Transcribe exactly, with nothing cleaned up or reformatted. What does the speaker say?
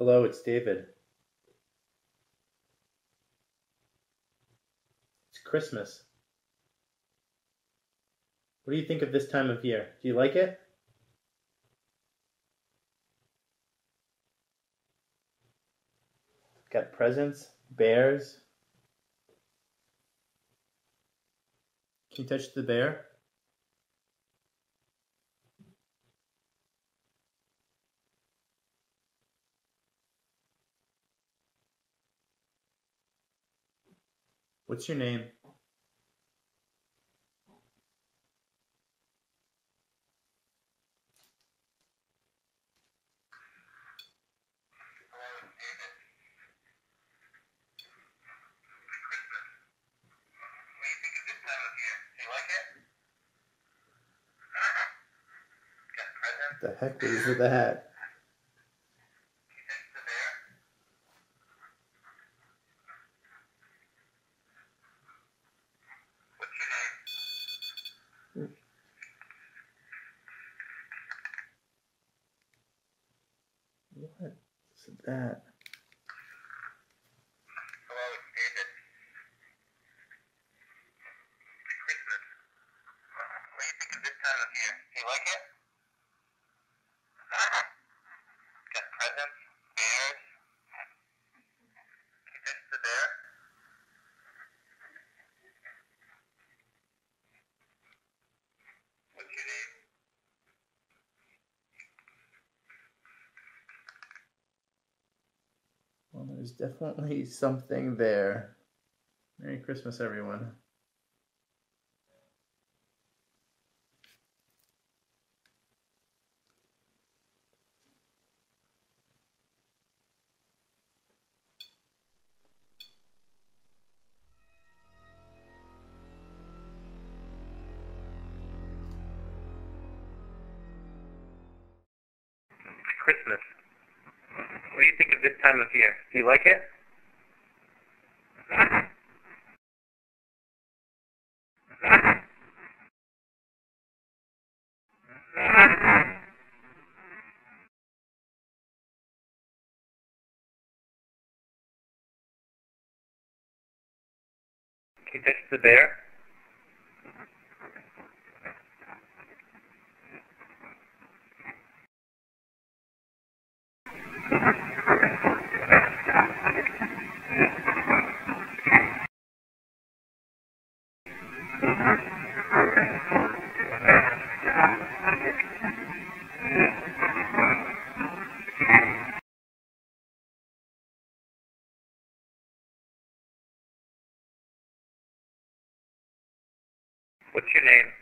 Hello, it's David. It's Christmas. What do you think of this time of year? Do you like it? Got presents, bears. Can you touch the bear? What's your name? The heck is with the hat? What's your name? What is that? Hello, it's David. Christmas. What do you think of this time of year? Do you like it? Well, there's definitely something there. Merry Christmas, everyone. It's Christmas. What do you think of this time of year? Do you like it? Can you touch the bear? What's your name?